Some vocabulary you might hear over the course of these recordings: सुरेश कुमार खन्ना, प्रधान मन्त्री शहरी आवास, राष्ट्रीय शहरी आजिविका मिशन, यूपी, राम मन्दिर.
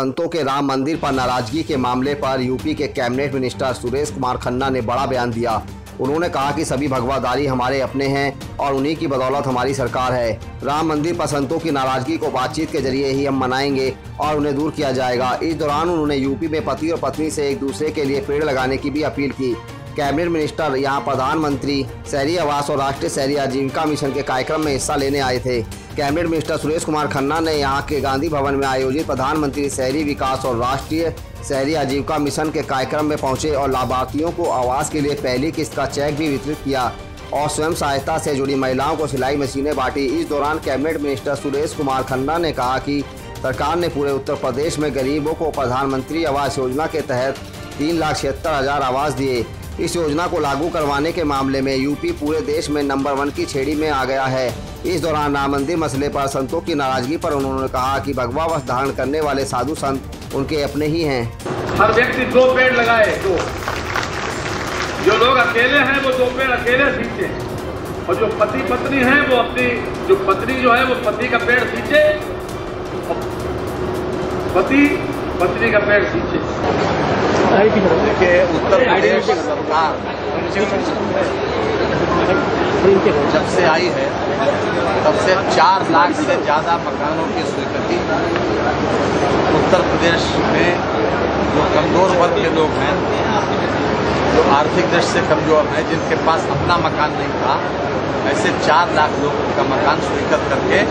संतों के राम मंदिर पर नाराजगी के मामले पर यूपी के कैबिनेट मिनिस्टर सुरेश कुमार खन्ना ने बड़ा बयान दिया। उन्होंने कहा कि सभी भगवादारी हमारे अपने हैं और उन्हीं की बदौलत हमारी सरकार है। राम मंदिर पर संतों की नाराजगी को बातचीत के जरिए ही हम मनाएंगे और उन्हें दूर किया जाएगा। इस दौरान उन्होंने यूपी में पति और पत्नी से एक दूसरे के लिए पेड़ लगाने की भी अपील की। कैबिनेट मिनिस्टर यहाँ प्रधानमंत्री शहरी आवास और राष्ट्रीय शहरी आजीविका मिशन के कार्यक्रम में हिस्सा लेने आए थे। कैबिनेट मिनिस्टर सुरेश कुमार खन्ना ने यहाँ के गांधी भवन में आयोजित प्रधानमंत्री शहरी विकास और राष्ट्रीय शहरी आजीविका मिशन के कार्यक्रम में पहुँचे और लाभार्थियों को आवास के लिए पहली किस्त का चेक भी वितरित किया और स्वयं सहायता से जुड़ी महिलाओं को सिलाई मशीनें बांटी। इस दौरान कैबिनेट मिनिस्टर सुरेश कुमार खन्ना ने कहा कि सरकार ने पूरे उत्तर प्रदेश में गरीबों को प्रधानमंत्री आवास योजना के तहत 3,76,000 आवास दिए। इस योजना को लागू करवाने के मामले में यूपी पूरे देश में नंबर 1 की छेड़ी में आ गया है। इस दौरान राम मंदिर मसले पर संतों की नाराजगी पर उन्होंने कहा कि भगवा वस्त्र धारण करने वाले साधु संत उनके अपने ही हैं। हर व्यक्ति 2 पेड़ लगाए, 2। जो लोग अकेले हैं वो 2 पेड़ अकेले सींचे और जो पति पत्नी है वो अपनी पत्नी जो है वो पति का पेड़ सींचे, पति पत्नी का पेड़ सींचे। के उत्तर प्रदेश सरकार जब से आई है तब से 4 लाख से ज़्यादा मकानों की स्वीकृति उत्तर प्रदेश में जो कमज़ोर वर्ग के लोग हैं, जो आर्थिक दृष्टि से कमज़ोर हैं, जिनके पास अपना मकान नहीं था, ऐसे 4 लाख लोगों का मकान स्वीकृत करके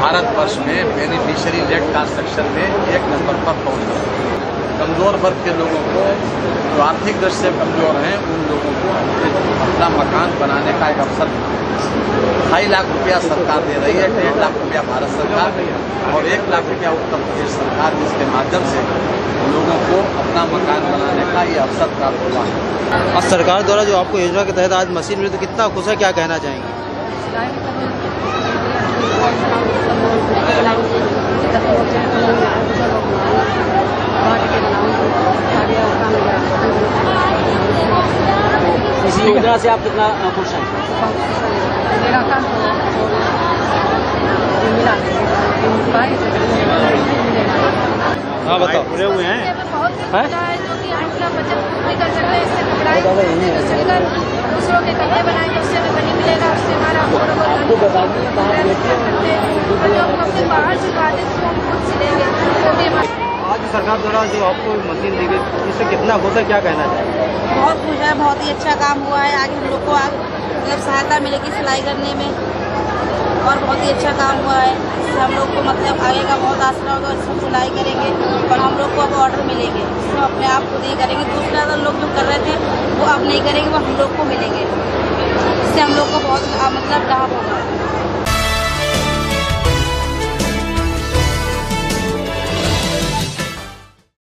भारतवर्ष में बेनिफिशियरी लेड कंस्ट्रक्शन में 1 नंबर पर पहुँच गए। कमज़ोर वर्ग के लोगों को, जो आर्थिक दृष्टि से कमज़ोर हैं, उन लोगों को अपना मकान बनाने का एक अवसर मिला। 2.5 लाख रुपया सरकार दे रही है, 1.5 लाख रुपया भारत सरकार और 1 लाख रुपया उत्तर प्रदेश सरकार, जिसके माध्यम से लोगों को अपना मकान बनाने का ये अवसर प्राप्त हुआ है। और सरकार द्वारा जो आपको योजना के तहत आज मशीन मिली तो कितना खुश है, क्या कहना चाहेंगे? इस योजना से आप कितना खुश हैं? हाँ बताओ। जुड़े हुए हैं दूसरों के कपड़े बनाएंगे, उससे हमें मनी मिलेगा, उससे हमारा बाहर सिलवाते। आज सरकार द्वारा जो आपको मशीन दी गई इससे कितना खुश है, क्या कहना चाहिए? बहुत खुश है, बहुत ही अच्छा काम हुआ है। आगे हम लोग को मतलब सहायता मिलेगी सिलाई करने में और बहुत ही अच्छा काम हुआ है। हम लोग को मतलब आगे का बहुत आसरा होगा, इसमें सिलाई करेंगे और हम लोग को अब ऑर्डर मिलेंगे, इसमें अपने आप खुद ही करेंगे। दूसरे लोग जो कर रहे थे वो अब नहीं करेंगे, वो हम लोग को मिलेंगे, इससे हम लोग को बहुत मतलब लाभ होगा।